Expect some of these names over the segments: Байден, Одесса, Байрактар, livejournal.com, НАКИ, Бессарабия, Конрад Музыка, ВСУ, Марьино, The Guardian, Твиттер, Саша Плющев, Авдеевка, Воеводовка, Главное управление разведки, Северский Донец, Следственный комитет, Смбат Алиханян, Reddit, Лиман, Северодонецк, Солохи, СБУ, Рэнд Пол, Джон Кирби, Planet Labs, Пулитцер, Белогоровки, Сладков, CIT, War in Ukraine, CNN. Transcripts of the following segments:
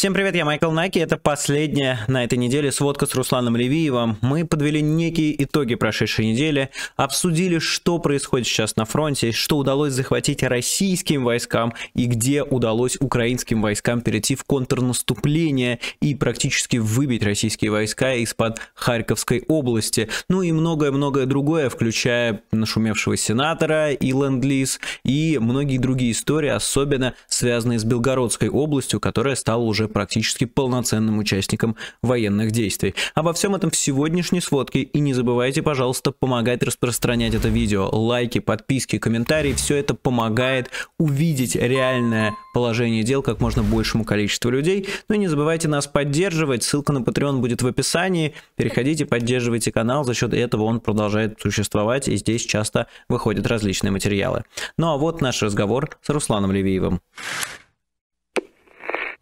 Всем привет, я Майкл Наки, это последняя на этой неделе сводка с Русланом Левиевым. Мы подвели некие итоги прошедшей недели, обсудили, что происходит сейчас на фронте, что удалось захватить российским войскам и где удалось украинским войскам перейти в контрнаступление и практически выбить российские войска из-под Харьковской области. Ну и многое-многое другое, включая нашумевшего сенатора и ленд-лиз, и многие другие истории, особенно связанные с Белгородской областью, которая стала уже практически полноценным участником военных действий. Обо всем этом в сегодняшней сводке, и не забывайте, пожалуйста, помогать распространять это видео. Лайки, подписки, комментарии, все это помогает увидеть реальное положение дел как можно большему количеству людей. Ну и не забывайте нас поддерживать, ссылка на Patreon будет в описании, переходите, поддерживайте канал, за счет этого он продолжает существовать, и здесь часто выходят различные материалы. Ну а вот наш разговор с Русланом Левиевым.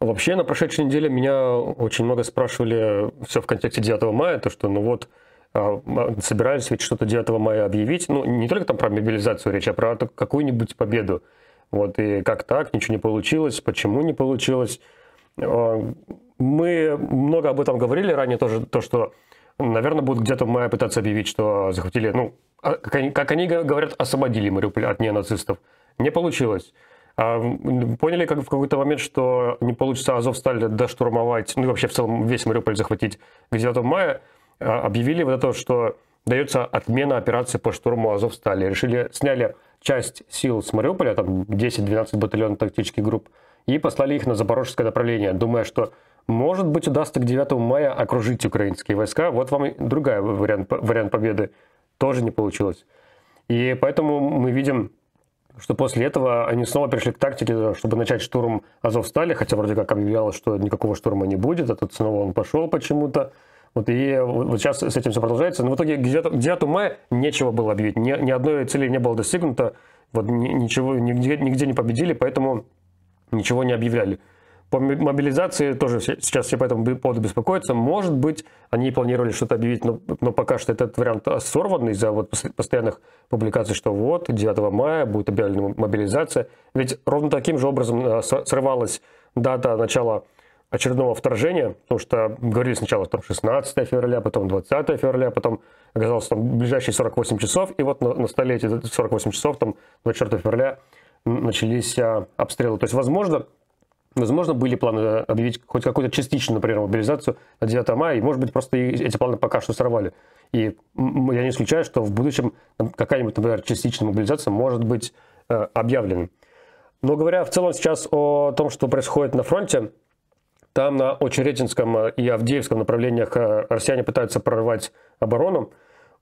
Вообще, на прошедшей неделе меня очень много спрашивали, все в контексте 9 мая, то, что, ну вот, собирались ведь что-то 9 мая объявить, ну, не только там про мобилизацию речь, а про какую-нибудь победу. Вот, и как так, ничего не получилось, почему не получилось. Мы много об этом говорили ранее тоже, то, что, наверное, будут где-то в мае пытаться объявить, что захватили, ну, как они говорят, освободили Мариуполь от неонацистов. Не получилось. Поняли как в какой-то момент, что не получится Азовсталь доштурмовать, ну и вообще в целом весь Мариуполь захватить к 9 мая, объявили вот это, что дается отмена операции по штурму Азовстали. Решили, сняли часть сил с Мариуполя, там 10-12 батальонов тактических групп, и послали их на запорожское направление, думая, что может быть удастся к 9 мая окружить украинские войска. Вот вам и другой вариант победы. Тоже не получилось. И поэтому мы видим, что после этого они снова перешли к тактике, чтобы начать штурм Азовстали, хотя вроде как объявлялось, что никакого штурма не будет, а тут снова он пошел почему-то. Вот и вот сейчас с этим все продолжается. Но в итоге к 9 мая нечего было объявить, ни одной цели не было достигнуто, вот ничего, нигде не победили, поэтому ничего не объявляли. По мобилизации тоже сейчас все по этому поводу беспокоятся. Может быть, они планировали что-то объявить, но пока что этот вариант сорван из-за вот постоянных публикаций, что вот 9 мая будет объявлена мобилизация. Ведь ровно таким же образом срывалась дата начала очередного вторжения, потому что говорили сначала там 16 февраля, потом 20 февраля, потом оказалось там ближайшие 48 часов, и вот на столе эти 48 часов, там 24 февраля начались обстрелы. То есть, возможно, были планы объявить хоть какую-то частичную, например, мобилизацию на 9 мая, и, может быть, просто эти планы пока что сорвали. И я не исключаю, что в будущем какая-нибудь, например, частичная мобилизация может быть объявлена. Но говоря в целом сейчас о том, что происходит на фронте, там на Очеретинском и Авдеевском направлениях россияне пытаются прорвать оборону,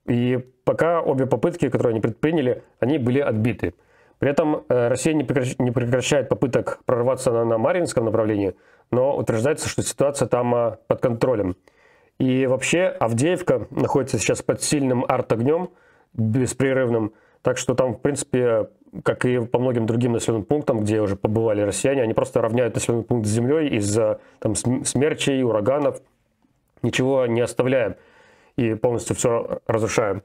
и пока обе попытки, которые они предприняли, они были отбиты. При этом Россия не прекращает попыток прорваться на Марьинском направлении, но утверждается, что ситуация там под контролем. И вообще Авдеевка находится сейчас под сильным арт-огнем, беспрерывным, так что там, в принципе, как и по многим другим населенным пунктам, где уже побывали россияне, они просто равняют населенный пункт с землей из-за смерчей, ураганов, ничего не оставляем и полностью все разрушаем.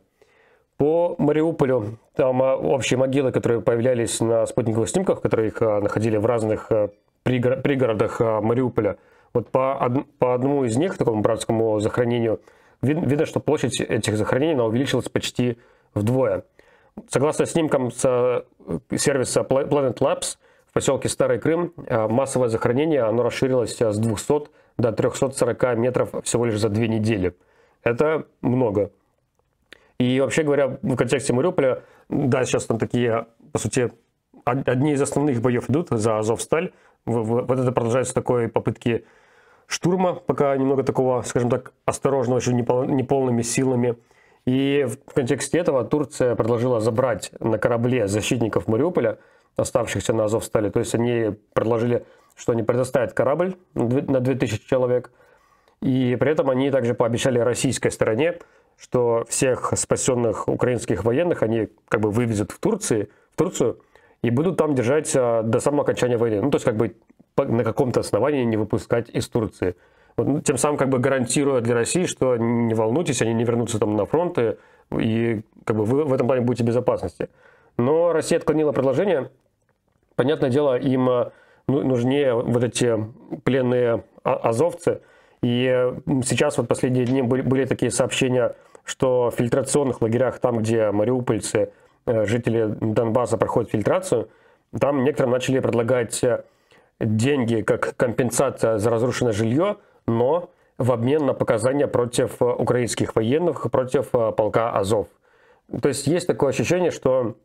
По Мариуполю там общие могилы, которые появлялись на спутниковых снимках, которые их находили в разных пригородах Мариуполя. Вот по одному из них, такому братскому захоронению, видно, что площадь этих захоронений она увеличилась почти вдвое. Согласно снимкам с сервиса Planet Labs, в поселке Старый Крым массовое захоронение оно расширилось с 200 до 340 метров всего лишь за 2 недели. Это много. И вообще говоря, в контексте Мариуполя, да, сейчас там такие, по сути, одни из основных боев идут за Азовсталь. Вот это продолжается такой попытки штурма, пока немного такого, скажем так, осторожного, еще неполными силами. И в контексте этого Турция предложила забрать на корабле защитников Мариуполя, оставшихся на Азовстале. То есть они предложили, что они предоставят корабль на 2000 человек. И при этом они также пообещали российской стороне, что всех спасенных украинских военных они как бы вывезут в Турцию и будут там держать до самого окончания войны. Ну, то есть как бы на каком-то основании не выпускать из Турции. Вот, ну, тем самым как бы гарантируя для России, что не волнуйтесь, они не вернутся там на фронт, и как бы вы в этом плане будете в безопасности. Но Россия отклонила предложение. Понятное дело, им нужнее вот эти пленные азовцы. И сейчас вот последние дни были такие сообщения, что в фильтрационных лагерях, там, где мариупольцы, жители Донбасса проходят фильтрацию, там некоторым начали предлагать деньги как компенсация за разрушенное жилье, но в обмен на показания против украинских военных, против полка Азов. То есть есть такое ощущение, что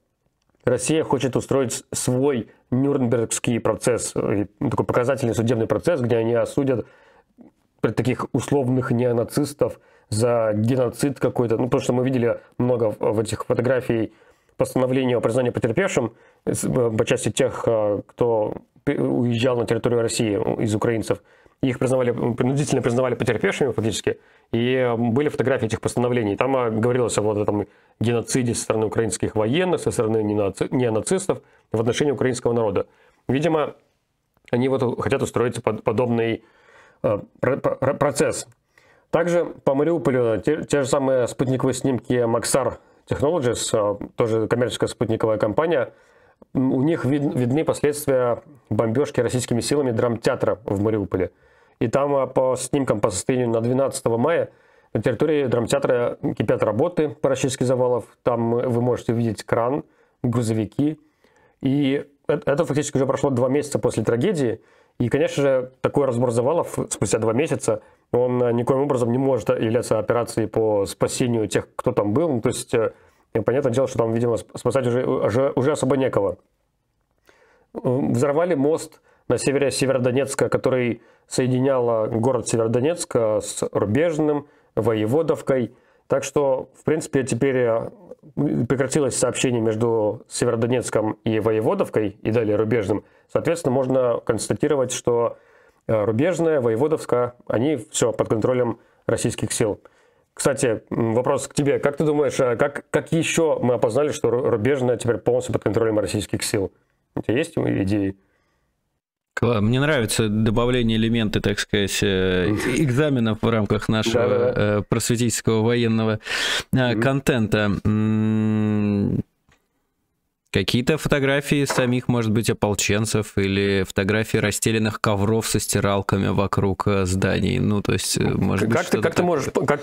Россия хочет устроить свой Нюрнбергский процесс, такой показательный судебный процесс, где они осудят таких условных неонацистов за геноцид какой-то. Ну, потому что мы видели много в этих фотографий постановления о признании потерпевшим по части тех, кто уезжал на территорию России из украинцев. Их признавали, принудительно признавали потерпевшими фактически. И были фотографии этих постановлений. Там говорилось вот о этом геноциде со стороны украинских военных, со стороны неонацистов в отношении украинского народа. Видимо, они вот хотят устроить подобный процесс. Также по Мариуполю те же самые спутниковые снимки Maxar Technologies, тоже коммерческая спутниковая компания. У них видны последствия бомбежки российскими силами драмтеатра в Мариуполе. И там по снимкам по состоянию на 12 мая на территории драмтеатра кипят работы по расчистке завалов. Там вы можете увидеть кран, грузовики. И это фактически уже прошло 2 месяца после трагедии. И, конечно же, такой разбор завалов спустя 2 месяца, он никоим образом не может являться операцией по спасению тех, кто там был. То есть, понятное дело, что там, видимо, спасать уже особо некого. Взорвали мост на севере Северодонецка, который соединял город Северодонецк с Рубежным, Воеводовкой. Так что, в принципе, теперь прекратилось сообщение между Северодонецком и Воеводовкой, и далее Рубежным. Соответственно, можно констатировать, что Рубежное, Воеводовская, они все под контролем российских сил. Кстати, вопрос к тебе. Как ты думаешь, как еще мы опознали, что Рубежное теперь полностью под контролем российских сил? У тебя есть идеи? Мне нравится добавление элемента, так сказать, экзаменов в рамках нашего просветительского военного контента. Какие-то фотографии самих, может быть, ополченцев или фотографии расстеленных ковров со стиралками вокруг зданий. Ну, то есть, может быть, как ты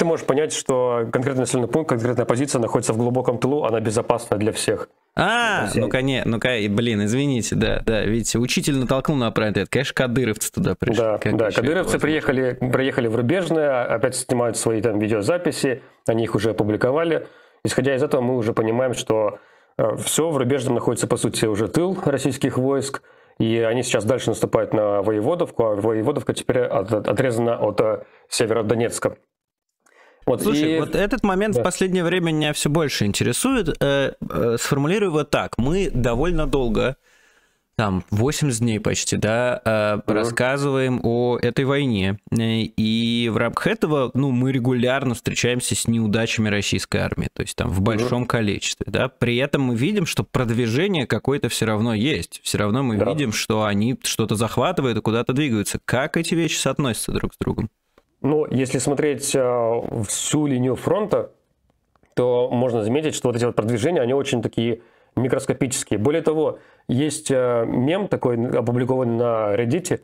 можешь понять, что конкретный населенный пункт, конкретная позиция находится в глубоком тылу, она безопасна для всех? Блин, извините, да, видите, учитель натолкнул на правильный ответ. Конечно, кадыровцы туда пришли. Да, кадыровцы приехали в Рубежное, опять снимают свои там видеозаписи, они их уже опубликовали. Исходя из этого, мы уже понимаем, что все, в Рубежном находится, по сути, уже тыл российских войск, и они сейчас дальше наступают на Воеводовку, а Воеводовка теперь отрезана от Северодонецка. Слушай, вот этот момент в последнее время меня все больше интересует. Сформулирую вот так. Мы довольно долго, там, 80 дней почти, рассказываем о этой войне. И в рамках этого, мы регулярно встречаемся с неудачами российской армии, то есть там в большом количестве, При этом мы видим, что продвижение какое-то все равно есть. Все равно мы видим, что они что-то захватывают и куда-то двигаются. Как эти вещи соотносятся друг с другом? Если смотреть всю линию фронта, то можно заметить, что вот эти вот продвижения, они очень такие микроскопические. Более того, есть мем такой, опубликованный на Reddit,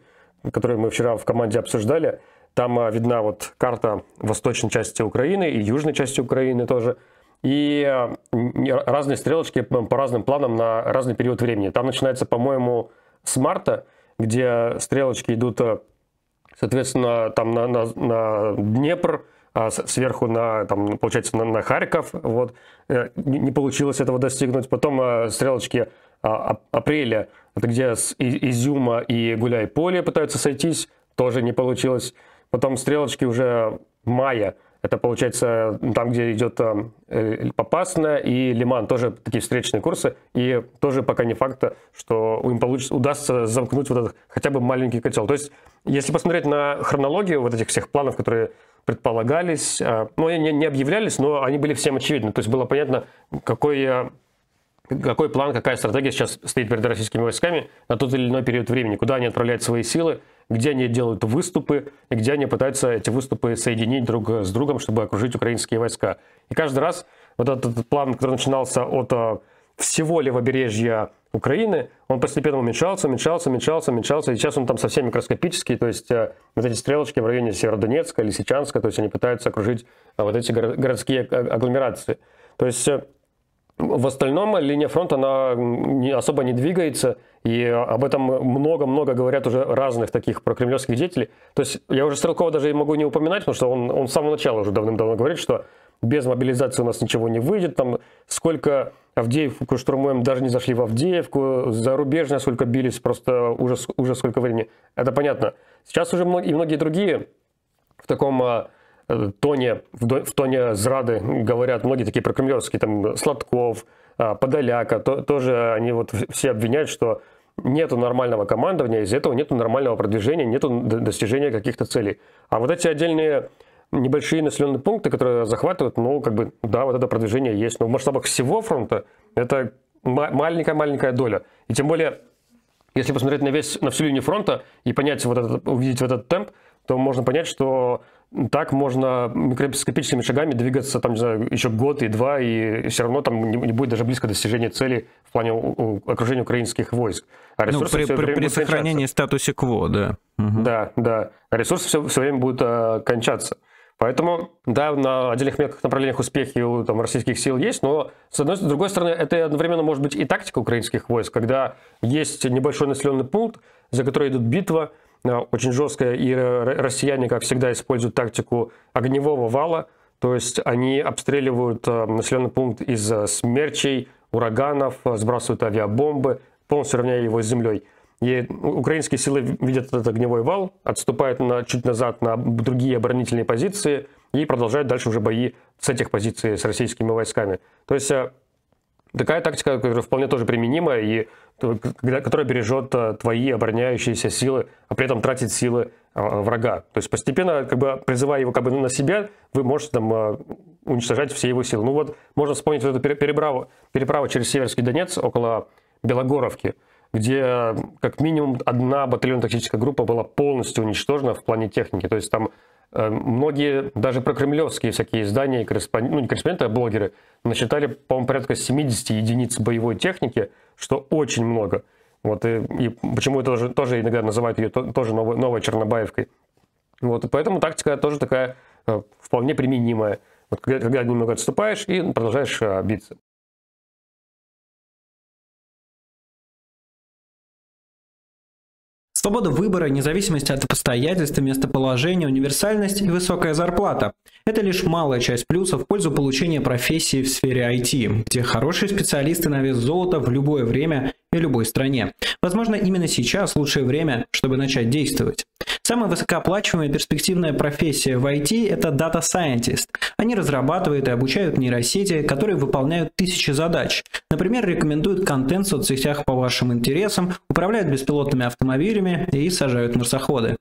который мы вчера в команде обсуждали. Там видна вот карта восточной части Украины и южной части Украины тоже. И разные стрелочки по разным планам на разный период времени. Там начинается, по-моему, с марта, где стрелочки идут, соответственно, там на Днепр, а сверху на Харьков. Вот. Не получилось этого достигнуть. Потом стрелочки апреля, это где с Изюма и Гуляй-Поле пытаются сойтись, тоже не получилось. Потом стрелочки уже мая, это получается там, где идет Попасная и Лиман, тоже такие встречные курсы, и тоже пока не факт, что им удастся замкнуть вот этот хотя бы маленький котел. То есть, если посмотреть на хронологию вот этих всех планов, которые предполагались, они не объявлялись, но они были всем очевидны, то есть было понятно, какой план, какая стратегия сейчас стоит перед российскими войсками на тот или иной период времени, куда они отправляют свои силы, где они делают выступы и где они пытаются эти выступы соединить друг с другом, чтобы окружить украинские войска. И каждый раз вот этот план, который начинался от всего левобережья Украины, он постепенно уменьшался, и сейчас он там совсем микроскопический, то есть вот эти стрелочки в районе Северодонецка, Лисичанска, то есть они пытаются окружить вот эти городские агломерации. То есть в остальном линия фронта, она особо не двигается, и об этом много-много говорят уже разных таких прокремлевских деятелей. То есть я уже Стрелкова даже и могу не упоминать, потому что он с самого начала уже давным-давно говорит, что без мобилизации у нас ничего не выйдет, там сколько Авдеевку штурмуем, даже не зашли в Авдеевку, за Рубежное сколько бились, просто уже сколько времени, это понятно. Сейчас уже многие другие в таком тоне зрады говорят, многие такие прокремлевские, там Сладков, Подоляка, тоже они вот все обвиняют, что нету нормального командования, из-за этого нету нормального продвижения, нету достижения каких-то целей. А вот эти отдельные небольшие населенные пункты, которые захватывают, ну, как бы, да, вот это продвижение есть, но в масштабах всего фронта это маленькая-маленькая доля. И тем более, если посмотреть на всю линию фронта и понять вот этот, увидеть вот этот темп, то можно понять, что так можно микроскопическими шагами двигаться, там, не знаю, еще год и два, и все равно там не будет даже близко достижения цели в плане окружения украинских войск. А ресурсы при сохранении статуса кво, да. Угу. Да. А ресурсы все время будут кончаться. Поэтому, да, на отдельных мелких направлениях успехи у там, российских сил есть, но, с другой стороны, это одновременно может быть и тактика украинских войск, когда есть небольшой населенный пункт, за который идут битва, очень жесткая, и россияне, как всегда, используют тактику огневого вала, то есть они обстреливают населенный пункт из смерчей, ураганов, сбрасывают авиабомбы, полностью равняя его с землей. И украинские силы видят этот огневой вал, отступают чуть назад на другие оборонительные позиции и продолжают дальше уже бои с этих позиций с российскими войсками. То есть такая тактика, которая вполне тоже применима, и которая бережет твои обороняющиеся силы, а при этом тратит силы врага. То есть постепенно, как бы, призывая его как бы на себя, вы можете там уничтожать все его силы. Ну вот, можно вспомнить вот эту переправу через Северский Донец около Белогоровки, где как минимум одна батальонно-тактическая группа была полностью уничтожена в плане техники. То есть там многие, даже прокремлевские всякие издания, ну не корреспонденты, а блогеры, насчитали, по-моему, порядка 70 единиц боевой техники, что очень много. Вот, и почему это тоже иногда называют ее тоже новой Чернобаевкой. Вот, поэтому тактика тоже такая вполне применимая. Вот, когда немного отступаешь и продолжаешь биться. Свобода выбора, независимость от обстоятельств, местоположения, универсальность и высокая зарплата – это лишь малая часть плюсов в пользу получения профессии в сфере IT, где хорошие специалисты на вес золота в любое время и любой стране. Возможно, именно сейчас лучшее время, чтобы начать действовать. Самая высокооплачиваемая перспективная профессия в IT – это Data Scientist. Они разрабатывают и обучают нейросети, которые выполняют тысячи задач. Например, рекомендуют контент в соцсетях по вашим интересам, управляют беспилотными автомобилями и сажают марсоходы.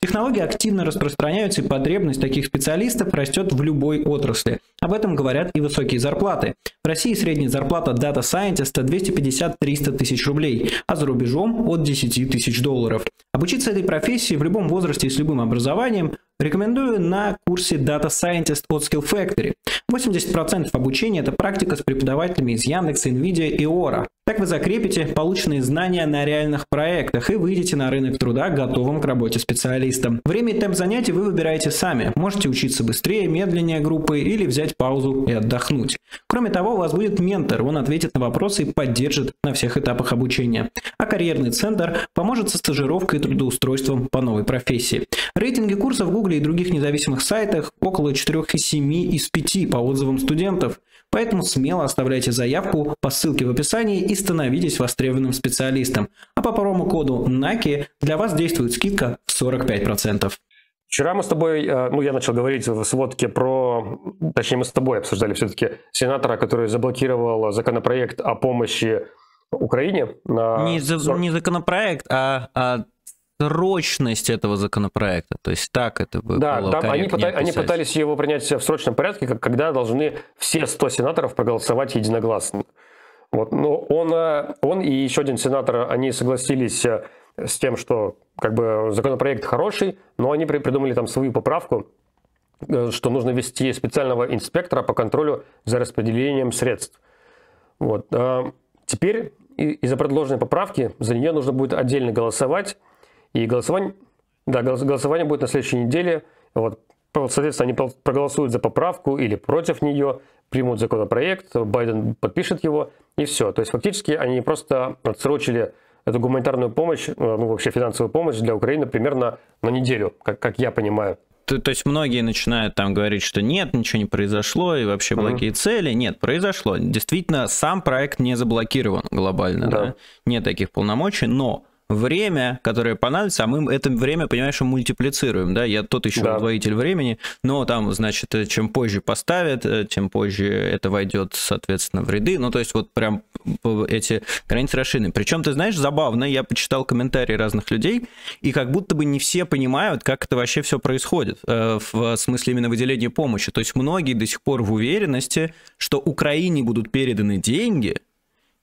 Технологии активно распространяются, и потребность таких специалистов растет в любой отрасли. Об этом говорят и высокие зарплаты. В России средняя зарплата дата-сайентиста 250-300 тысяч рублей, а за рубежом от 10 тысяч долларов. Обучиться этой профессии в любом возрасте и с любым образованием рекомендую на курсе Data Scientist от Skill Factory. 80% обучения – это практика с преподавателями из Яндекса, Nvidia и Ора. Так вы закрепите полученные знания на реальных проектах и выйдете на рынок труда готовым к работе специалистом. Время и темп занятий вы выбираете сами. Можете учиться быстрее, медленнее группы или взять паузу и отдохнуть. Кроме того, у вас будет ментор. Он ответит на вопросы и поддержит на всех этапах обучения. А карьерный центр поможет со стажировкой и трудоустройством по новой профессии. Рейтинги курсов в Google и других независимых сайтах около 4,7 из 5 по отзывам студентов. Поэтому смело оставляйте заявку по ссылке в описании и становитесь востребованным специалистом. А по промокоду NAKI для вас действует скидка в 45%. Вчера мы с тобой, ну я начал говорить в сводке про, точнее мы с тобой обсуждали все-таки сенатора, который заблокировал законопроект о помощи Украине. Не законопроект, а срочность этого законопроекта, то есть так это было. Да, там они пытались его принять в срочном порядке, когда должны все 100 сенаторов проголосовать единогласно. Вот, но он и еще один сенатор, они согласились с тем, что как бы законопроект хороший, но они придумали там свою поправку, что нужно ввести специального инспектора по контролю за распределением средств. Вот. Теперь из-за предложенной поправки за нее нужно будет отдельно голосовать. И голосование будет на следующей неделе. Вот. Соответственно, они проголосуют за поправку или против нее, примут законопроект, Байден подпишет его, и все. То есть фактически они просто отсрочили эту гуманитарную помощь, ну вообще финансовую помощь для Украины примерно на неделю, как я понимаю. То есть многие начинают там говорить, что нет, ничего не произошло, и вообще благие цели. Нет, произошло. Действительно, сам проект не заблокирован глобально, да? Нет таких полномочий, но... Время, которое понадобится, а мы это время, понимаешь, мультиплицируем, да, я тот еще удвоитель времени, но там, значит, чем позже поставят, тем позже это войдет, соответственно, в ряды, ну, то есть вот прям эти границы расширены. Причем, ты знаешь, забавно, я почитал комментарии разных людей, и как будто бы не все понимают, как это вообще все происходит, в смысле именно выделения помощи, то есть многие до сих пор в уверенности, что Украине будут переданы деньги,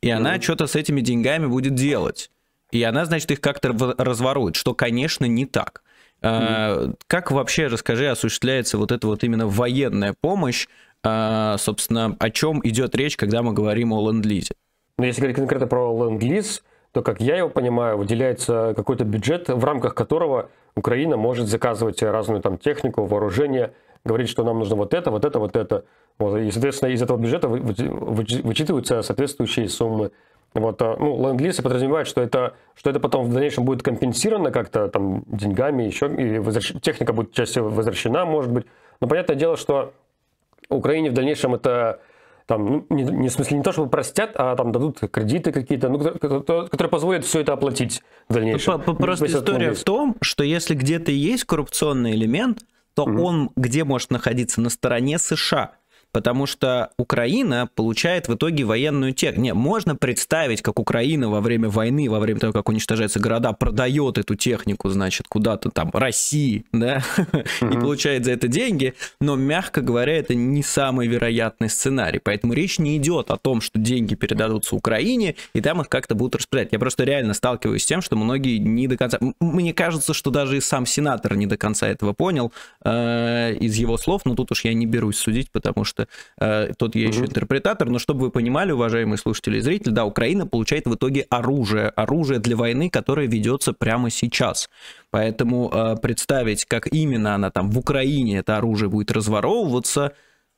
и она что-то с этими деньгами будет делать. И она, значит, их как-то разворует, что, конечно, не так. Как вообще, расскажи, осуществляется вот эта вот именно военная помощь? Собственно, о чем идет речь, когда мы говорим о ленд-лизе? Ну, если говорить конкретно про ленд-лиз, то, как я его понимаю, выделяется какой-то бюджет, в рамках которого Украина может заказывать разную там технику, вооружение, говорить, что нам нужно вот это, вот это, вот это. Вот. И, соответственно, из этого бюджета вычитываются соответствующие суммы. Вот, ну, ленд-лиз подразумевает, что это потом в дальнейшем будет компенсировано как-то там деньгами, еще и техника будет частью возвращена, может быть. Но понятное дело, что Украине в дальнейшем это там, ну, в смысле не то, чтобы простят, а там дадут кредиты какие-то, ну, которые позволят все это оплатить в дальнейшем. Просто история в том, что если где-то есть коррупционный элемент, то он где может находиться? На стороне США. Потому что Украина получает в итоге военную технику. Не, можно представить, как Украина во время войны, во время того, как уничтожаются города, продает эту технику, значит, куда-то там России, да, и получает за это деньги. Но, мягко говоря, это не самый вероятный сценарий. Поэтому речь не идет о том, что деньги передадутся Украине, и там их как-то будут распределять. Я просто реально сталкиваюсь с тем, что многие не до конца... Мне кажется, что даже и сам сенатор не до конца этого понял из его слов, но тут уж я не берусь судить, потому что тут я еще интерпретатор, но чтобы вы понимали, уважаемые слушатели и зрители, да, Украина получает в итоге оружие для войны, которое ведется прямо сейчас. Поэтому представить, как именно она там в Украине, это оружие будет разворовываться,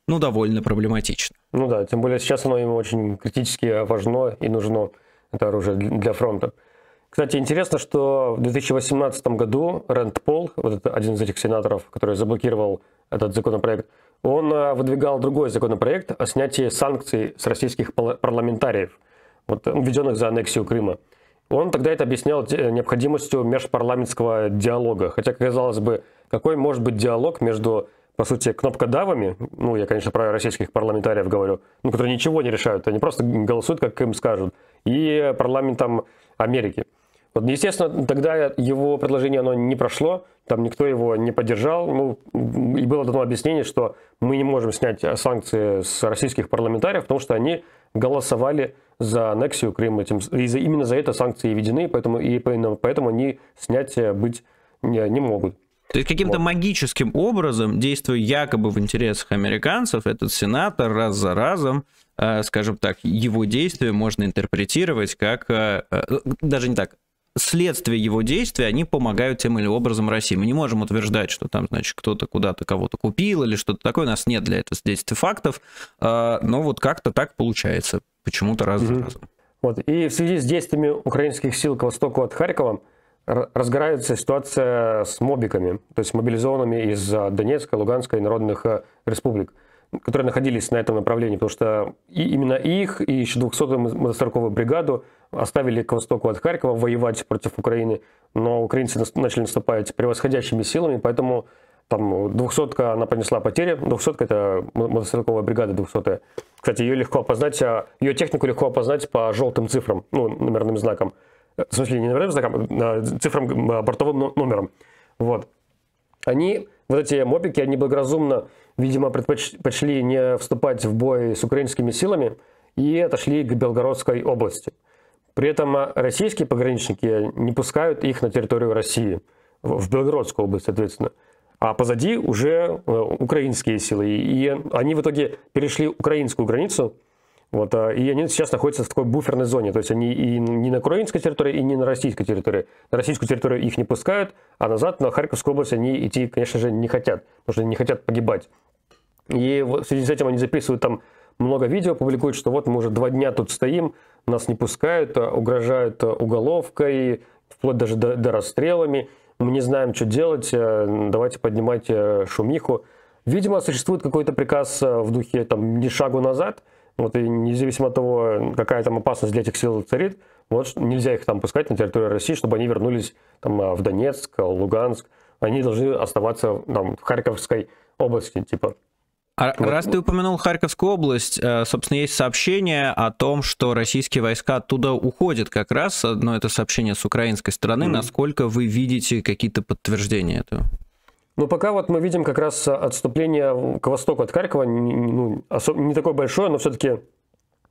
ну, довольно проблематично. Ну да, тем более сейчас оно им очень критически важно и нужно, это оружие для фронта. Кстати, интересно, что в 2018 году Рэнд Пол, вот это один из этих сенаторов, который заблокировал этот законопроект, он выдвигал другой законопроект о снятии санкций с российских парламентариев, вот, введенных за аннексию Крыма. Он тогда это объяснял необходимостью межпарламентского диалога. Хотя, казалось бы, какой может быть диалог между, по сути, кнопкодавами, ну, я, конечно, про российских парламентариев говорю, ну, которые ничего не решают, они просто голосуют, как им скажут, и парламентом Америки. Вот, естественно, тогда его предложение оно не прошло, там никто его не поддержал. Ну, и было дано объяснение, что мы не можем снять санкции с российских парламентариев, потому что они голосовали за аннексию Крыма. Именно за это санкции введены, поэтому они снять быть не могут. То есть каким-то магическим образом, действуя якобы в интересах американцев, этот сенатор раз за разом, скажем так, его действия можно интерпретировать как... Даже не так. Следствие его действий, они помогают тем или образом России. Мы не можем утверждать, что там, значит, кто-то куда-то кого-то купил или что-то такое. У нас нет для этого свидетельств и фактов. Но вот как-то так получается. Почему-то раз за разом. Вот. И в связи с действиями украинских сил к востоку от Харькова разгорается ситуация с мобиками, то есть мобилизованными из Донецкой, Луганской народных республик, которые находились на этом направлении, потому что именно их и еще 200-ю мотострелковую бригаду оставили к востоку от Харькова воевать против Украины, но украинцы начали наступать превосходящими силами, поэтому там 200-ка, она понесла потери, 200-ка это мотострелковая бригада 200-я. Кстати, ее легко опознать, ее технику легко опознать по желтым цифрам, ну, номерным знакам, в смысле не номерным знакам, а цифрам, бортовым номером. Вот. Они, вот эти мобики, они благоразумно, видимо, предпочли не вступать в бой с украинскими силами и отошли к Белгородской области. При этом российские пограничники не пускают их на территорию России, в Белгородскую область, соответственно. А позади уже украинские силы. И они в итоге перешли украинскую границу, Вот, и они сейчас находятся в такой буферной зоне, то есть они и не на украинской территории, и не на российской территории. На российскую территорию их не пускают, а назад на Харьковскую область они идти, конечно же, не хотят, потому что они не хотят погибать. И в связи с этим они записывают там много видео, публикуют, что вот мы уже 2 дня тут стоим, нас не пускают, угрожают уголовкой, вплоть даже до расстрелами, мы не знаем, что делать, давайте поднимать шумиху. Видимо, существует какой-то приказ в духе там «ни шагу назад», вот, и независимо от того, какая там опасность для этих сил царит, вот, нельзя их там пускать на территорию России, чтобы они вернулись там, в Донецк, Луганск. Они должны оставаться там, в Харьковской области, типа. А вот. Раз ты упомянул Харьковскую область, собственно, есть сообщение о том, что российские войска оттуда уходят как раз, но это сообщение с украинской стороны. Насколько вы видите какие-то подтверждения этого? Ну, пока вот мы видим как раз отступление к востоку от Харькова, ну, не такое большое, но все-таки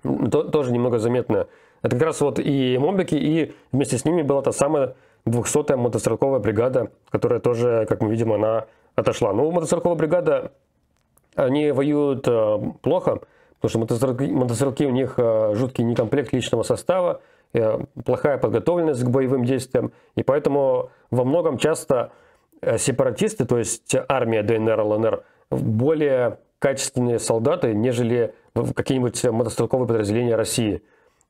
тоже немного заметное. Это как раз вот и мобики, и вместе с ними была та самая 200-я мотострелковая бригада, которая тоже, как мы видим, она отошла. Ну, мотострелковая бригада, они воюют плохо, потому что мотострелки у них жуткий некомплект личного состава, плохая подготовленность к боевым действиям, и поэтому во многом часто... сепаратисты, то есть армия ДНР, ЛНР, более качественные солдаты, нежели какие-нибудь мотострелковые подразделения России.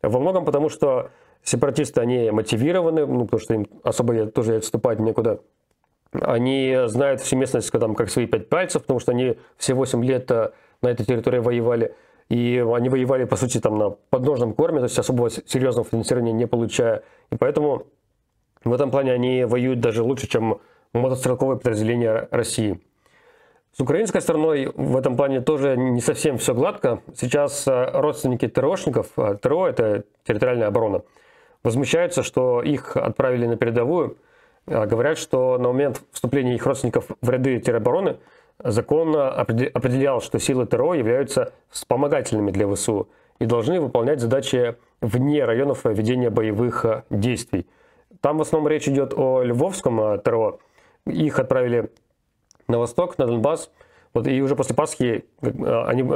Во многом потому, что сепаратисты, они мотивированы, ну, потому что им особо тоже отступать некуда. Они знают всю местность там, как свои 5 пальцев, потому что они все 8 лет на этой территории воевали. И они воевали, по сути, там, на подножном корме, то есть особого серьезного финансирования не получая. И поэтому в этом плане они воюют даже лучше, чем... мотострелковое подразделение России. С украинской стороной в этом плане тоже не совсем все гладко. Сейчас родственники ТРОшников, ТРО — это территориальная оборона, возмущаются, что их отправили на передовую. Говорят, что на момент вступления их родственников в ряды теробороны закон определял, что силы ТРО являются вспомогательными для ВСУ и должны выполнять задачи вне районов ведения боевых действий. Там в основном речь идет о львовском ТРО. Их отправили на восток, на Донбасс, вот, и уже после Пасхи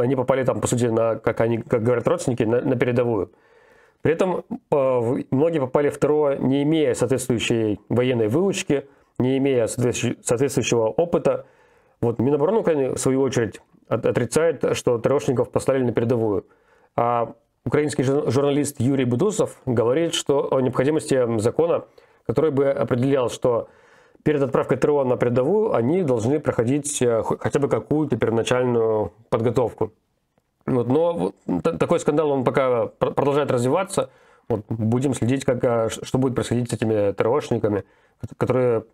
они попали там, по сути, на, как говорят родственники, на передовую. При этом многие попали в ТРО, не имея соответствующей военной выучки, не имея соответствующего опыта. Вот, Минобороны Украины, в свою очередь, отрицает, что ТРОшников послали на передовую. А украинский журналист Юрий Будусов говорит, что о необходимости закона, который бы определял, что перед отправкой ТРО на передовую они должны проходить хотя бы какую-то первоначальную подготовку. Вот, но такой скандал, он пока продолжает развиваться. Вот, будем следить, что будет происходить с этими ТРОшниками, которые,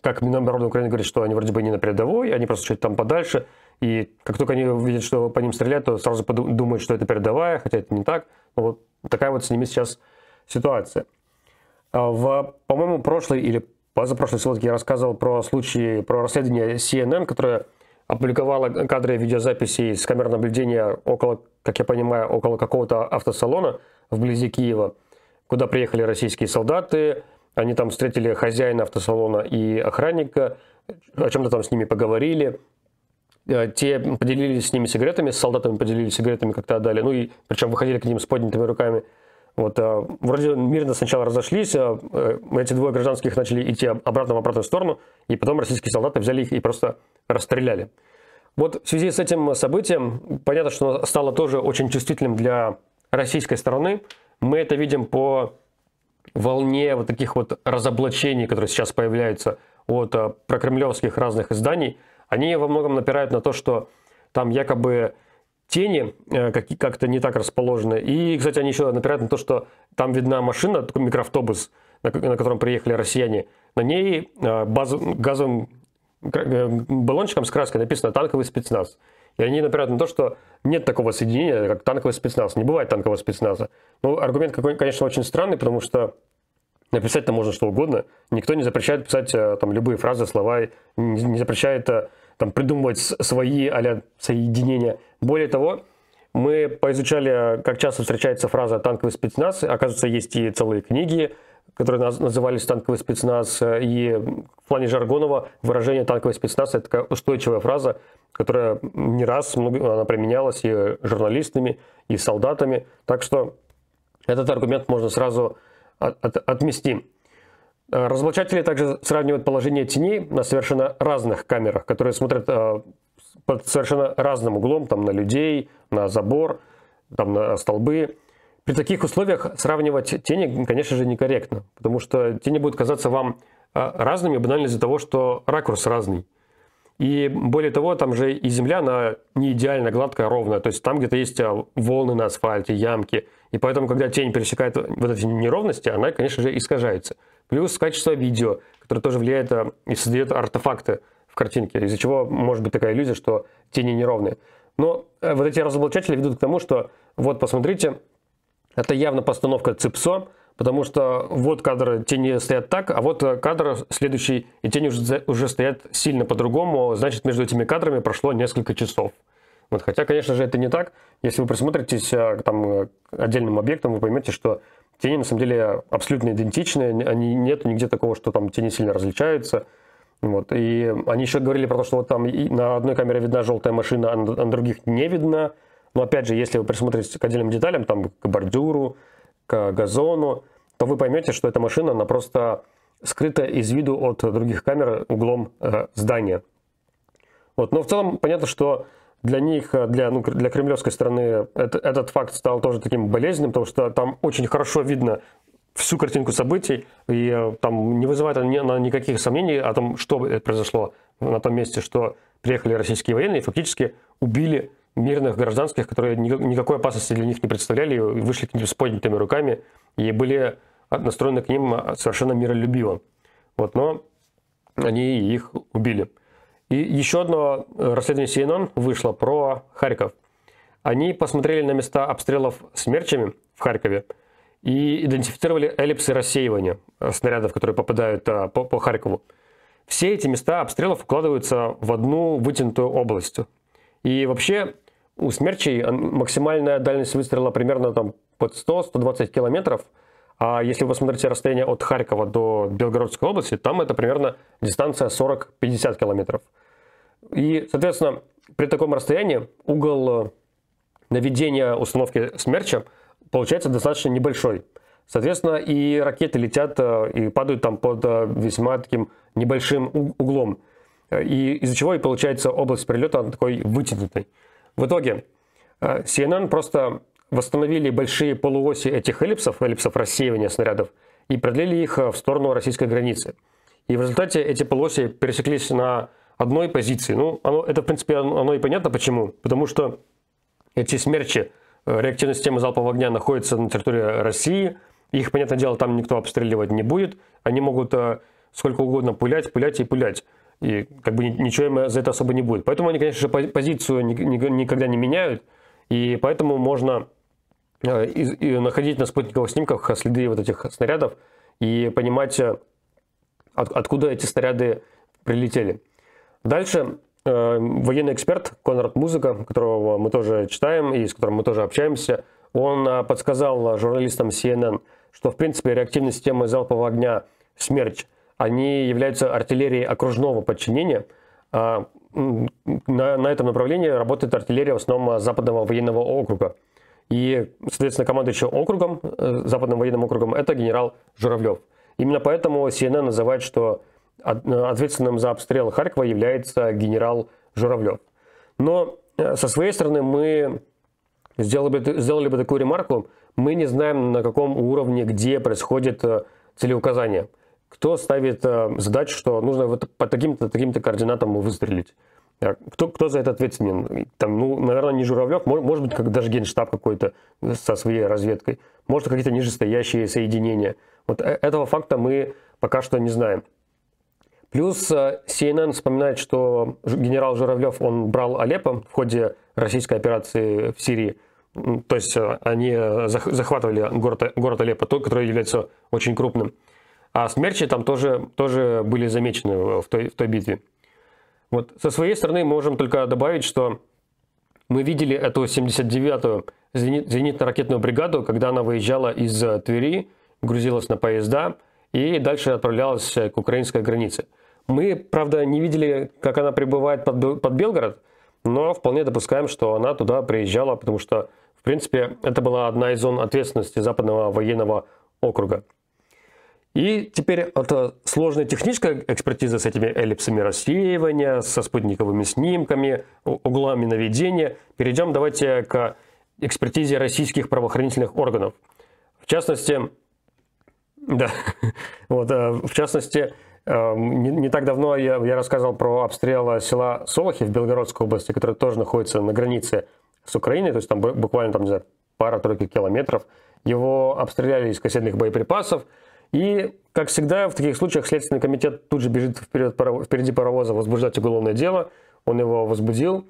как Минобороны Украины говорит, что они вроде бы не на передовой, они просто чуть там подальше. И как только они видят, что по ним стреляют, то сразу думают, что это передовая, хотя это не так. Вот такая вот с ними сейчас ситуация. По-моему, прошлый или позапрошлой ссылке я рассказывал про случаи, про расследование CNN, которое опубликовало кадры видеозаписей с камер наблюдения около, как я понимаю, около какого-то автосалона вблизи Киева, куда приехали российские солдаты. Они там встретили хозяина автосалона и охранника, о чем-то там с ними поговорили. Те поделились с ними сигаретами, с солдатами поделились сигаретами, как-то отдали. Ну и причем выходили к ним с поднятыми руками. Вот, вроде мирно сначала разошлись, эти двое гражданских начали идти обратно в обратную сторону, и потом российские солдаты взяли их и просто расстреляли. Вот в связи с этим событием, понятно, что стало тоже очень чувствительным для российской стороны. Мы это видим по волне вот таких вот разоблачений, которые сейчас появляются от прокремлевских разных изданий. Они во многом напирают на то, что там якобы... тени как-то не так расположены. И, кстати, они еще напирают на то, что там видна машина, такой микроавтобус, на котором приехали россияне. На ней газовым баллончиком с краской написано «танковый спецназ». И они напирают на то, что нет такого соединения, как танковый спецназ. Не бывает танкового спецназа. Ну, аргумент, конечно, очень странный, потому что написать-то можно что угодно. Никто не запрещает писать там любые фразы, слова, не запрещает... там, придумывать свои а-ля соединения. Более того, мы поизучали, как часто встречается фраза «танковый спецназ». Оказывается, есть и целые книги, которые назывались танковый спецназ, и в плане жаргонного выражение танковый спецназ — это такая устойчивая фраза, которая не раз она применялась и журналистами, и солдатами. Так что этот аргумент можно сразу отмести. Разоблачатели также сравнивают положение теней на совершенно разных камерах, которые смотрят под совершенно разным углом, там, на людей, на забор, там, на столбы. При таких условиях сравнивать тени, конечно же, некорректно, потому что тени будут казаться вам разными банально из-за того, что ракурс разный. И более того, там же и земля, она не идеально гладкая, ровная, то есть там где-то есть волны на асфальте, ямки, и поэтому, когда тень пересекает вот эти неровности, она, конечно же, искажается. Плюс качество видео, которое тоже влияет и создает артефакты в картинке, из-за чего может быть такая иллюзия, что тени неровные. Но вот эти разоблачатели ведут к тому, что вот посмотрите, это явно постановка ЦИПСО, потому что вот кадры тени стоят так, а вот кадр следующий, и тени уже стоят сильно по-другому, значит, между этими кадрами прошло несколько часов. Вот, хотя, конечно же, это не так. Если вы присмотритесь там, к отдельным объектам, вы поймете, что тени на самом деле абсолютно идентичны, нет нигде такого, что там тени сильно различаются. Вот. И они еще говорили про то, что вот там на одной камере видна желтая машина, а на других не видна. Но опять же, если вы присмотритесь к отдельным деталям, там, к бордюру, к газону, то вы поймете, что эта машина, она просто скрыта из виду от других камер углом здания. Вот. Но в целом понятно, что для них, для кремлевской стороны, этот факт стал тоже таким болезненным, потому что там очень хорошо видно всю картинку событий, и там не вызывает она никаких сомнений о том, что произошло на том месте, что приехали российские военные и фактически убили мирных гражданских, которые никакой опасности для них не представляли, и вышли к ним с поднятыми руками и были настроены к ним совершенно миролюбиво. Вот, но они их убили. И еще одно расследование CNN вышло про Харьков. Они посмотрели на места обстрелов смерчами в Харькове и идентифицировали эллипсы рассеивания снарядов, которые попадают по Харькову. Все эти места обстрелов укладываются в одну вытянутую область. И вообще у смерчей максимальная дальность выстрела примерно там под 100-120 километров. А если вы посмотрите расстояние от Харькова до Белгородской области, там это примерно дистанция 40-50 километров. И, соответственно, при таком расстоянии угол наведения установки смерча получается достаточно небольшой. Соответственно, и ракеты летят и падают там под весьма таким небольшим углом. И из-за чего и получается область прилета такой вытянутой. В итоге CNN просто восстановили большие полуоси этих эллипсов, эллипсов рассеивания снарядов, и продлили их в сторону российской границы. И в результате эти полуоси пересеклись на одной позиции. Ну, это, в принципе, оно и понятно почему. Потому что эти смерчи реактивной системы залпового огня находятся на территории России. Их, понятное дело, там никто обстреливать не будет. Они могут сколько угодно пулять. И как бы ничего им за это особо не будет. Поэтому они, конечно же, позицию никогда не меняют. И поэтому можно находить на спутниковых снимках следы вот этих снарядов и понимать, откуда эти снаряды прилетели. Дальше военный эксперт Конрад Музыка, которого мы тоже читаем и с которым мы тоже общаемся, он подсказал журналистам CNN, что в принципе реактивные системы залпового огня «Смерч» они являются артиллерией окружного подчинения. На этом направлении работает артиллерия в основном Западного военного округа. И, соответственно, командующий округом, Западным военным округом, это генерал Журавлев. Именно поэтому CNN называет, что ответственным за обстрел Харькова является генерал Журавлев. Но со своей стороны мы сделали бы такую ремарку: мы не знаем, на каком уровне, где происходит целеуказание. Кто ставит задачу, что нужно вот по таким-то координатам выстрелить? Кто за это ответственен? Там, наверное, не Журавлев, может быть, как даже генштаб какой-то со своей разведкой. Может, какие-то нижестоящие соединения. Вот этого факта мы пока что не знаем. Плюс CNN вспоминает, что генерал Журавлев, он брал Алеппо в ходе российской операции в Сирии. То есть они захватывали город Алеппо, тот, который является очень крупным. А смерчи там тоже были замечены в той битве. Вот. Со своей стороны мы можем только добавить, что мы видели эту 79-ю зенитно-ракетную бригаду, когда она выезжала из Твери грузилась на поезда и дальше отправлялась к украинской границе. Мы, правда, не видели, как она прибывает под Белгород, но вполне допускаем, что она туда приезжала, потому что, в принципе, это была одна из зон ответственности Западного военного округа. И теперь от сложной технической экспертизы с этими эллипсами рассеивания, со спутниковыми снимками, углами наведения, перейдем давайте к экспертизе российских правоохранительных органов. В частности, не так давно я рассказывал про обстрел села Солохи в Белгородской области, которое тоже находится на границе с Украиной, то есть там буквально там, не знаю, пара-тройки километров. Его обстреляли из кассетных боеприпасов. И, как всегда, в таких случаях Следственный комитет тут же бежит впереди паровоза возбуждать уголовное дело. Он его возбудил.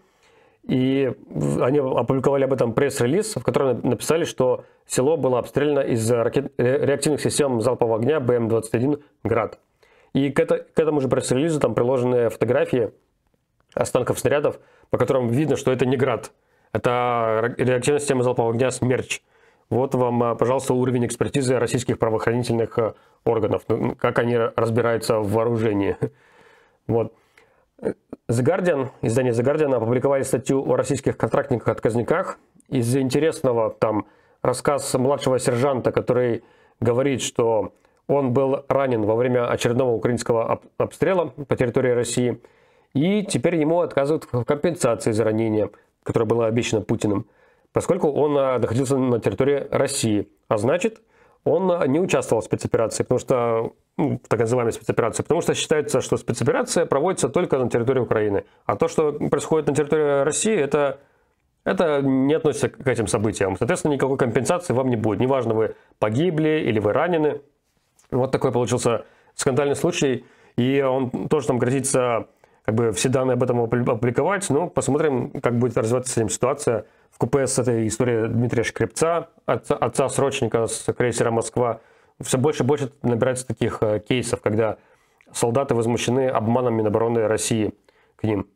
И они опубликовали об этом пресс-релиз, в котором написали, что село было обстреляно из реактивных систем залпового огня БМ-21 «Град». И к этому же пресс-релизу там приложены фотографии останков снарядов, по которым видно, что это не «Град». Это реактивная система залпового огня «Смерч». Вот вам, пожалуйста, уровень экспертизы российских правоохранительных органов, как они разбираются в вооружении. Вот. The Guardian, издание The Guardian опубликовали статью о российских контрактниках-отказниках. Из интересного там рассказ младшего сержанта, который говорит, что он был ранен во время очередного украинского обстрела по территории России, и теперь ему отказывают в компенсации за ранение, которое было обещано Путиным, поскольку он находился на территории России. А значит, он не участвовал в спецоперации, потому что, ну, так называемой спецоперации, потому что считается, что спецоперация проводится только на территории Украины. А то, что происходит на территории России, это не относится к этим событиям. Соответственно, никакой компенсации вам не будет. Неважно, вы погибли или вы ранены. Вот такой получился скандальный случай. И он тоже там грозится, как бы, все данные об этом опубликовать. Но посмотрим, как будет развиваться с этим ситуация. В купе с этой историей Дмитрия Шкрепца, отца-срочника с крейсера «Москва», все больше и больше набирается таких кейсов, когда солдаты возмущены обманом Минобороны России к ним.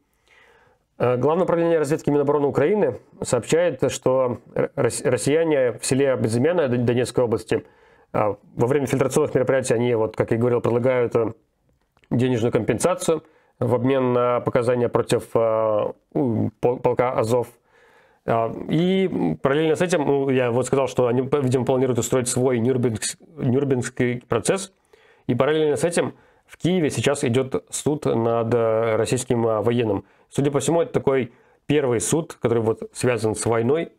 Главное управление разведки Минобороны Украины сообщает, что россияне в селе Безымянное Донецкой области во время фильтрационных мероприятий, они, вот, как я говорил, предлагают денежную компенсацию в обмен на показания против полка «Азов». И параллельно с этим, ну, я вот сказал, что они, видимо, планируют устроить свой Нюрнбергский процесс. И параллельно с этим в Киеве сейчас идет суд над российским военным. Судя по всему, это такой первый суд, который вот связан с войной.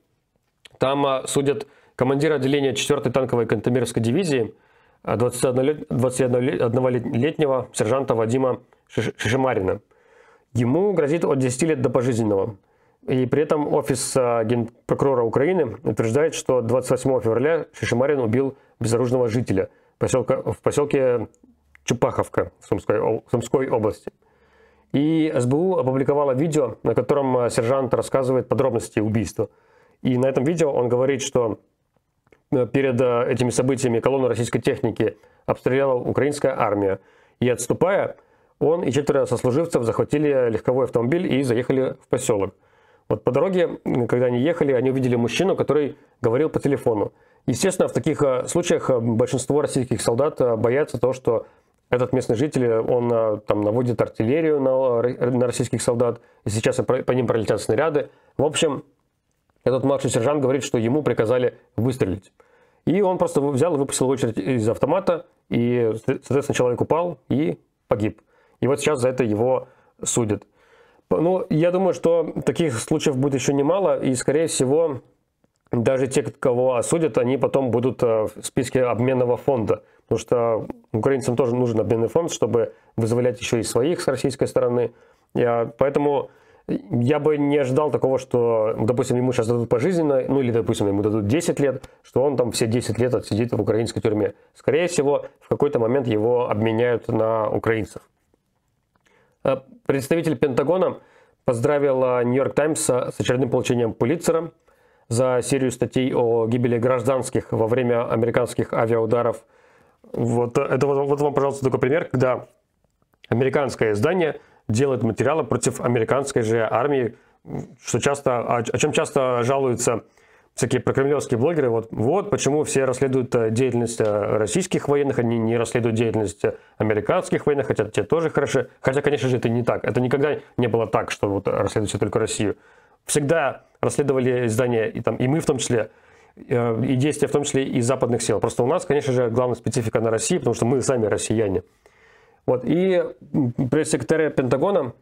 Там судят командира отделения 4-й танковой Кантемировской дивизии, 21-летнего сержанта Вадима Шишимарина. Ему грозит от 10 лет до пожизненного. И при этом офис генпрокурора Украины утверждает, что 28 февраля Шишимарин убил безоружного жителя в поселке Чупаховка в Сумской области. И СБУ опубликовало видео, на котором сержант рассказывает подробности убийства. И на этом видео он говорит, что перед этими событиями колонну российской техники обстреляла украинская армия. И, отступая, он и 4 сослуживцев захватили легковой автомобиль и заехали в поселок. Вот по дороге, когда они ехали, они увидели мужчину, который говорил по телефону. Естественно, в таких случаях большинство российских солдат боятся того, что этот местный житель, он там наводит артиллерию на российских солдат, и сейчас по ним пролетят снаряды. В общем, этот младший сержант говорит, что ему приказали выстрелить. И он просто взял и выпустил очередь из автомата, и, соответственно, человек упал и погиб. И вот сейчас за это его судят. Ну, я думаю, что таких случаев будет еще немало, и, скорее всего, даже те, кого осудят, они потом будут в списке обменного фонда, потому что украинцам тоже нужен обменный фонд, чтобы вызволять еще и своих с российской стороны. Поэтому я бы не ожидал такого, что, допустим, ему сейчас дадут пожизненно, ну или, допустим, ему дадут 10 лет, что он там все 10 лет отсидит в украинской тюрьме. Скорее всего, в какой-то момент его обменяют на украинцев. Представитель Пентагона поздравил New York Times с очередным получением Пулитцера за серию статей о гибели гражданских во время американских авиаударов. Вот вам, пожалуйста, такой пример, когда американское издание делает материалы против американской же армии, о чем часто жалуются всякие прокремлевские блогеры, вот почему все расследуют деятельность российских военных, они не расследуют деятельность американских военных, хотя те тоже хороши. Хотя, конечно же, это не так. Это никогда не было так, что вот расследуют все только Россию. Всегда расследовали издания, и мы в том числе, и действия в том числе и западных сил. Просто у нас, конечно же, главная специфика на России, потому что мы сами россияне. Вот. И пресс-секретарь Пентагона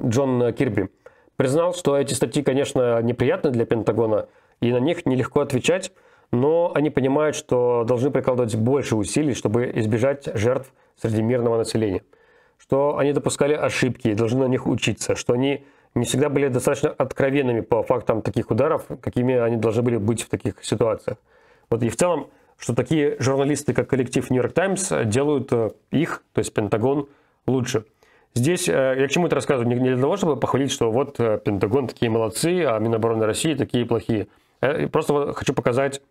Джон Кирби признал, что эти статьи, конечно, неприятны для Пентагона, и на них нелегко отвечать, но они понимают, что должны прикладывать больше усилий, чтобы избежать жертв среди мирного населения. Что они допускали ошибки и должны на них учиться, что они не всегда были достаточно откровенными по фактам таких ударов, какими они должны были быть в таких ситуациях. Вот и в целом, что такие журналисты, как коллектив New York Times, делают их, то есть Пентагон, лучше. Здесь я к чему это рассказываю, не для того, чтобы похвалить, что вот Пентагон такие молодцы, а Минобороны России такие плохие. Я просто хочу показать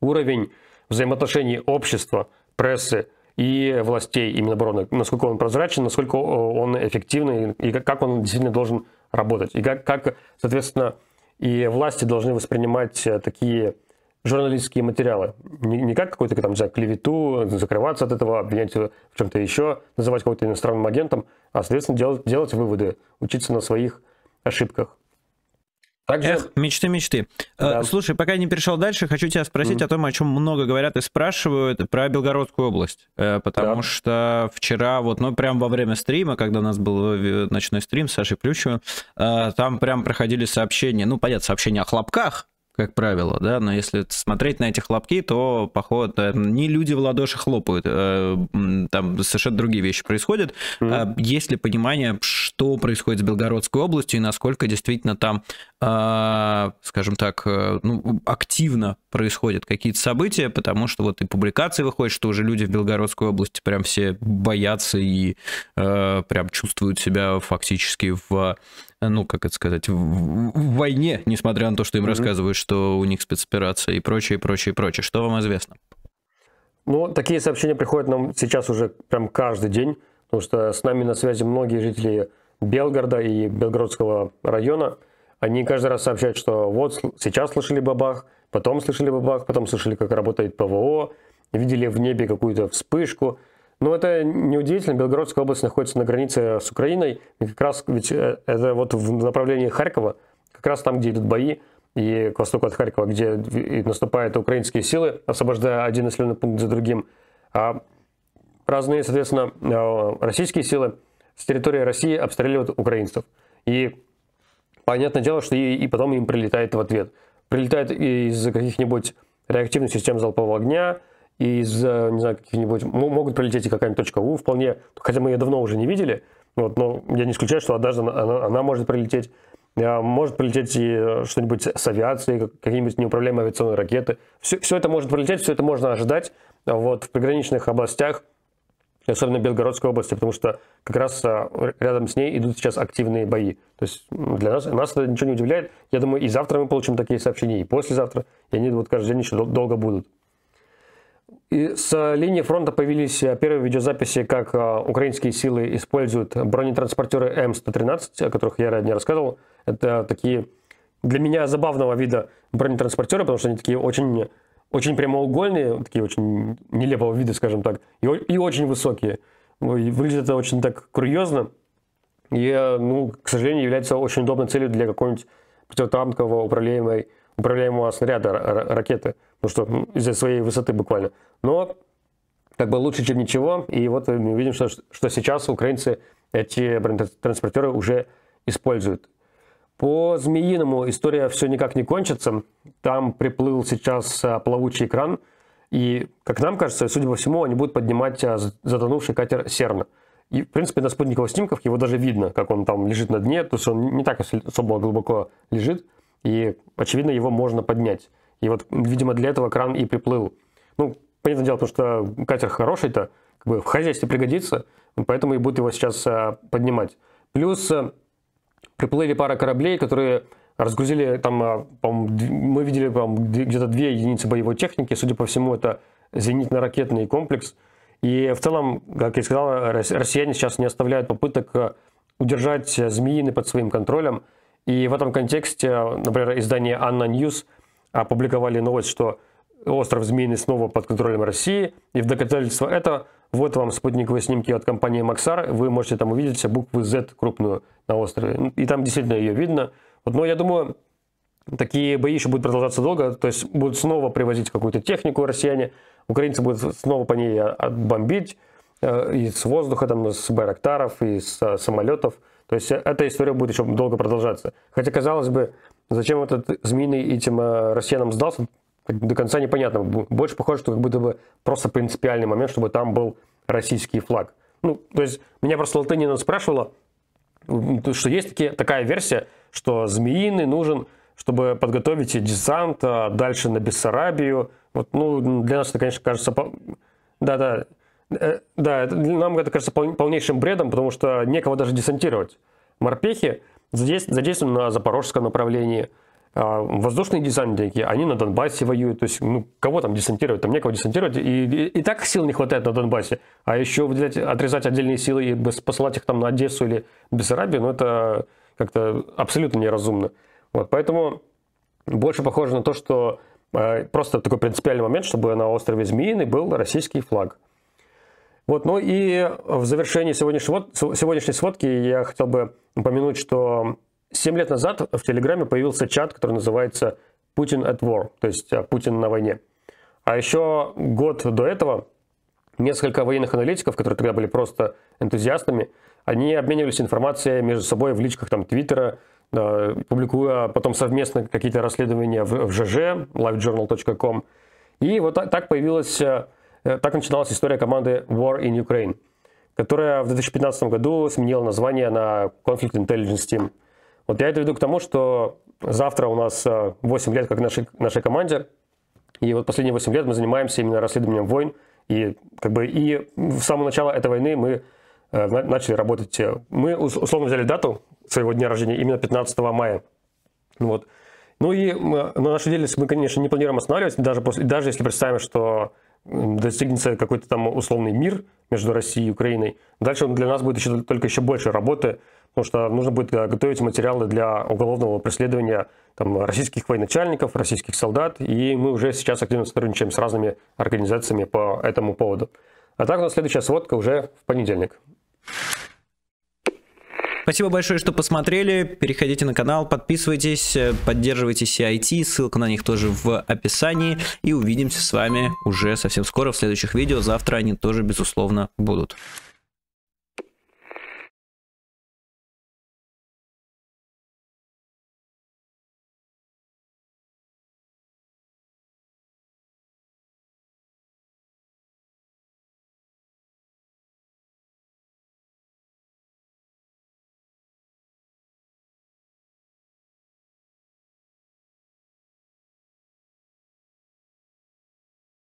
уровень взаимоотношений общества, прессы и властей, и Минобороны, насколько он прозрачен, насколько он эффективный, и как он действительно должен работать. И как соответственно, и власти должны воспринимать такие журналистские материалы. Не как какую-то там, клевету, закрываться от этого, обвинять в чем-то еще, называть кого-то иностранным агентом, а, соответственно, делать выводы, учиться на своих ошибках. Также... Эх, мечты. Да. Слушай, пока не перешел дальше, хочу тебя спросить о том, о чем много говорят и спрашивают, про Белгородскую область. Потому что вчера, прям во время стрима, когда у нас был ночной стрим с Сашей Плющевым, там прям проходили сообщения, понятно, сообщения о хлопках, как правило, да, но если смотреть на эти хлопки, то, походу, не люди в ладоши хлопают, там совершенно другие вещи происходят. Есть ли понимание, что происходит с Белгородской областью и насколько действительно там, скажем так, активно происходят какие-то события, потому что вот и публикации выходят, что уже люди в Белгородской области прям все боятся и прям чувствуют себя фактически в... в войне, несмотря на то, что им рассказывают, что у них спецоперация и прочее, прочее, прочее. Что вам известно? Ну, такие сообщения приходят нам сейчас уже прям каждый день, потому что с нами на связи многие жители Белгорода и Белгородского района. Они каждый раз сообщают, что вот сейчас слышали бабах, потом слышали бабах, потом слышали, как работает ПВО, видели в небе какую-то вспышку. Но это неудивительно, Белгородская область находится на границе с Украиной, и как раз ведь это вот в направлении Харькова, как раз там, где идут бои, и к востоку от Харькова, где наступают украинские силы, освобождая один населенный пункт за другим, а разные, соответственно, российские силы с территории России обстреливают украинцев. И понятное дело, что и потом им прилетает в ответ. Прилетает из-за каких-нибудь реактивных систем залпового огня, и из, не знаю, каких-нибудь... Могут прилететь и какая-нибудь точка У вполне, хотя мы ее давно уже не видели, но я не исключаю, что однажды она может прилететь. Может прилететь и что-нибудь с авиации, какие-нибудь неуправляемые авиационные ракеты. Все это может прилететь, все это можно ожидать в приграничных областях, особенно Белгородской области, потому что как раз рядом с ней идут сейчас активные бои. То есть для нас это ничего не удивляет. Я думаю, и завтра мы получим такие сообщения, и послезавтра, и они каждый день еще долго будут. И с линии фронта появились первые видеозаписи, как украинские силы используют бронетранспортеры М113, о которых я ранее рассказывал. Это такие для меня забавного вида бронетранспортеры, потому что они такие очень, очень прямоугольные, такие очень нелепого вида, скажем так, и очень высокие. Выглядит это очень так курьезно и, к сожалению, является очень удобной целью для какого-нибудь противотанкового управляемого снаряда ракеты, потому что из-за своей высоты буквально. Но как бы лучше, чем ничего. И вот мы видим, что сейчас украинцы эти бронетранспортеры уже используют. По Змеиному история все никак не кончится. Там приплыл сейчас плавучий кран. И, как нам кажется, судя по всему, они будут поднимать затонувший катер «Серна». И, в принципе, на спутниковых снимках его даже видно, как он там лежит на дне. То есть он не так особо глубоко лежит. И, очевидно, его можно поднять. И вот, видимо, для этого кран и приплыл. Понятное дело, потому что катер хороший-то, в хозяйстве пригодится, поэтому и будут его сейчас поднимать. Плюс приплыли пара кораблей, которые разгрузили, мы видели где-то 2 единицы боевой техники, судя по всему, это зенитно-ракетный комплекс. И в целом, как я сказал, россияне сейчас не оставляют попыток удержать Змеиный под своим контролем. И в этом контексте, например, издание «Анна Ньюс» опубликовали новость, что остров Змеиный снова под контролем России. И в доказательство этого вот вам спутниковые снимки от компании Maxar. Вы можете там увидеть все буквы Z крупную на острове. И там действительно ее видно. Вот, но я думаю, такие бои еще будут продолжаться долго. То есть будут снова привозить какую-то технику россияне. Украинцы будут снова по ней отбомбить. И с воздуха, там, с байрактаров, и с самолетов. То есть эта история будет еще долго продолжаться. Хотя, казалось бы, зачем этот Змеиный этим россиянам сдался, до конца непонятно. Больше похоже, что как будто бы просто принципиальный момент, чтобы там был российский флаг. Ну, то есть меня просто Латынина спрашивала, что есть такая версия, что Змеиный нужен, чтобы подготовить десант дальше на Бессарабию. Вот, ну, для нас это, конечно, кажется... Да, нам это кажется полнейшим бредом, потому что некого даже десантировать. Морпехи задействованы на запорожском направлении, воздушные десантники, они на Донбассе воюют, то есть, ну, кого там десантировать, там некого десантировать, и так сил не хватает на Донбассе, а еще выделять, отрезать отдельные силы и посылать их там на Одессу или Бессарабию, ну, это как-то абсолютно неразумно. Вот, поэтому больше похоже на то, что просто такой принципиальный момент, чтобы на острове Змеиный был российский флаг. Вот, ну и в завершении сегодняшней сводки я хотел бы упомянуть, что 7 лет назад в Телеграме появился чат, который называется «Putin at War», то есть «Путин на войне». А еще год до этого несколько военных аналитиков, которые тогда были просто энтузиастами, они обменивались информацией между собой в личках там Твиттера, публикуя потом совместно какие-то расследования в ЖЖ, livejournal.com. И вот так появилась... Так начиналась история команды War in Ukraine, которая в 2015 году сменила название на Conflict Intelligence Team. Вот я это веду к тому, что завтра у нас 8 лет как нашей команде, и вот последние 8 лет мы занимаемся именно расследованием войн, и как бы и в самом начале этой войны мы начали работать. Мы условно взяли дату своего дня рождения именно 15 мая. Вот. Ну и на нашей деятельности мы, конечно, не планируем останавливаться, даже если представим, что достигнется какой-то там условный мир между Россией и Украиной. Дальше для нас будет только еще больше работы, потому что нужно будет готовить материалы для уголовного преследования там, российских военачальников, российских солдат, и мы уже сейчас активно сотрудничаем с разными организациями по этому поводу. А так у нас следующая сводка уже в понедельник. Спасибо большое, что посмотрели. Переходите на канал, подписывайтесь, поддерживайте CIT, ссылка на них тоже в описании. И увидимся с вами уже совсем скоро в следующих видео. Завтра они тоже, безусловно, будут.